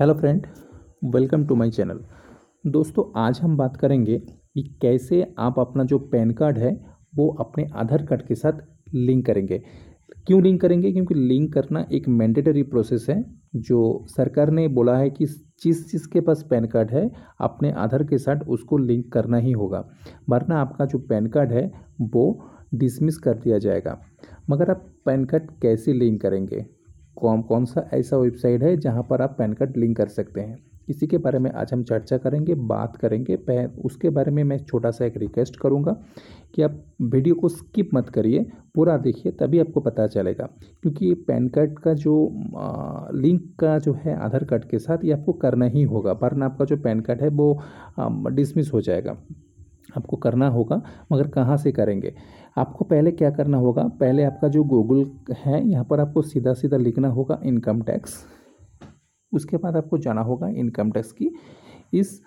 Hello friend, welcome to my channel. दोस्तों, आज हम बात करेंगे कि कैसे आप अपना जो पैन कार्ड है वो अपने आधार कार्ड के साथ लिंक करेंगे। क्यों लिंक करेंगे? क्योंकि लिंक करना एक मैंडेटरी प्रोसेस है। जो सरकार ने बोला है कि जिस के पास पैन कार्ड है अपने आधार के साथ उसको लिंक करना ही होगा, वरना आपका जो पैन कार्ड है वो डिसमिस कर दिया जाएगा। मगर आप पैन कार्ड कैसे लिंक करेंगे, कौन सा ऐसा वेबसाइट है जहां पर आप पैन कार्ड लिंक कर सकते हैं, इसी के बारे में आज हम चर्चा करेंगे, बात करेंगे। उसके बारे में मैं छोटा सा एक रिक्वेस्ट करूंगा कि आप वीडियो को स्किप मत करिए, पूरा देखिए, तभी आपको पता चलेगा। क्योंकि पैन कार्ड का जो लिंक का जो है आधार कार्ड के साथ ये आपको करना ही होगा, वरना आपका जो पैन कार्ड है वो डिसमिस हो जाएगा। आपको करना होगा, मगर कहाँ से करेंगे? आपको पहले क्या करना होगा, पहले आपका जो गूगल है यहाँ पर आपको सीधा सीधा लिखना होगा इनकम टैक्स। उसके बाद आपको जाना होगा इनकम टैक्स की इस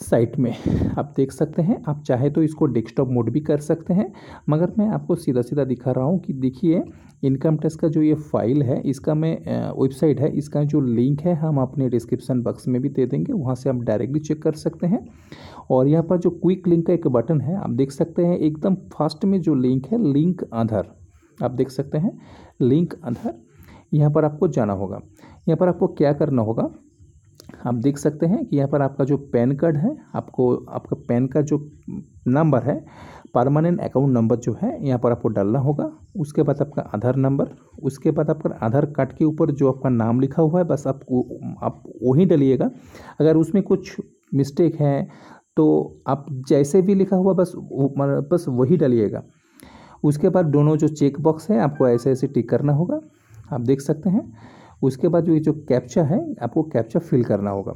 साइट में। आप देख सकते हैं, आप चाहे तो इसको डेस्कटॉप मोड भी कर सकते हैं, मगर मैं आपको सीधा सीधा दिखा रहा हूँ कि देखिए इनकम टैक्स का जो ये फाइल है, इसका मैं वेबसाइट है, इसका जो लिंक है हम अपने डिस्क्रिप्शन बॉक्स में भी दे देंगे, वहाँ से आप डायरेक्टली चेक कर सकते हैं। और यहाँ पर जो क्विक लिंक का एक बटन है, आप देख सकते हैं एकदम फास्ट में जो लिंक है, लिंक आधार, आप देख सकते हैं लिंक आधार, यहाँ पर आपको जाना होगा। यहाँ पर आपको क्या करना होगा, आप देख सकते हैं कि यहाँ पर आपका जो पैन कार्ड है, आपको आपका पैन का जो नंबर है, परमानेंट अकाउंट नंबर जो है यहाँ पर आपको डालना होगा। उसके बाद आपका आधार नंबर, उसके बाद आपका आधार कार्ड के ऊपर जो आपका नाम लिखा हुआ है बस आप वही डालिएगा। अगर उसमें कुछ मिस्टेक है तो आप जैसे भी लिखा हुआ बस वही डालिएगा। उसके बाद दोनों जो चेक बॉक्स है आपको ऐसे ऐसे टिक करना होगा, आप देख सकते हैं। उसके बाद जो ये जो कैप्चा है आपको कैप्चा फिल करना होगा।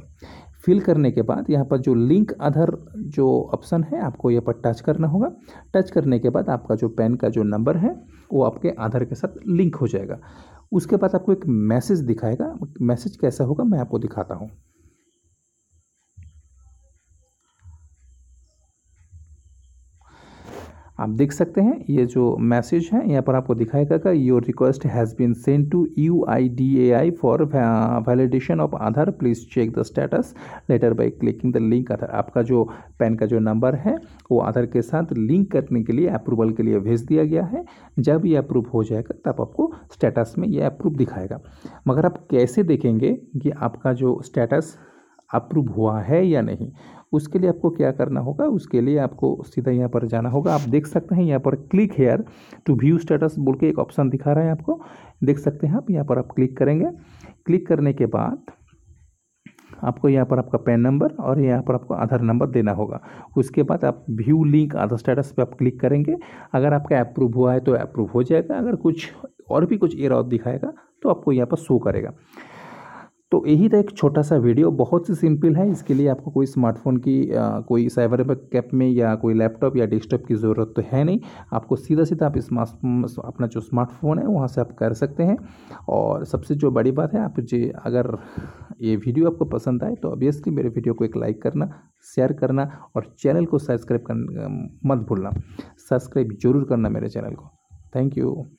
फिल करने के बाद यहाँ पर जो लिंक आधार जो ऑप्शन है आपको यहाँ पर टच करना होगा। टच करने के बाद आपका जो पैन का जो नंबर है वो आपके आधार के साथ लिंक हो जाएगा। उसके बाद आपको एक मैसेज दिखाएगा, मैसेज कैसा होगा मैं आपको दिखाता हूँ। आप देख सकते हैं ये जो मैसेज है यहाँ पर आपको दिखाएगा कि your request has been send to UIDAI for validation of Aadhaar, please check the status letter by clicking the link Aadhaar. आपका जो पैन का जो नंबर है वो आधार के साथ लिंक करने के लिए अप्रूवल के लिए भेज दिया गया है। जब ये अप्रूव हो जाएगा तब आपको स्टेटस में ये अप्रूव दिखाएगा। मगर आप कैसे देखेंगे कि आपका जो स्टेटस अप्रूव हुआ है या नहीं, उसके लिए आपको क्या करना होगा, उसके लिए आपको सीधा यहाँ पर जाना होगा। आप देख सकते हैं यहाँ पर click here to view status बोल के एक ऑप्शन दिखा रहा है, आपको देख सकते हैं। आप यहाँ पर आप क्लिक करेंगे, क्लिक करने के बाद आपको यहाँ पर आपका पैन नंबर और यहाँ पर आपको आधार नंबर देना होगा। उसके बाद आप व्यू लिंक आधार स्टेटस पर आप क्लिक करेंगे। अगर आपका अप्रूव हुआ है तो अप्रूव हो जाएगा, अगर कुछ और भी कुछ एरर दिखाएगा तो आपको यहाँ पर शो करेगा। तो यही था एक छोटा सा वीडियो, बहुत ही सिंपल है। इसके लिए आपको कोई स्मार्टफोन की कोई साइबर कैप में या कोई लैपटॉप या डेस्कटॉप की ज़रूरत तो है नहीं। आपको सीधा सीधा आप अपना जो स्मार्टफोन है वहाँ से आप कर सकते हैं। और सबसे जो बड़ी बात है, आप अगर ये वीडियो आपको पसंद आए तो ऑब्वियसली मेरे वीडियो को एक लाइक करना, शेयर करना और चैनल को सब्सक्राइब करना मत भूलना। सब्सक्राइब जरूर करना मेरे चैनल को। Thank you.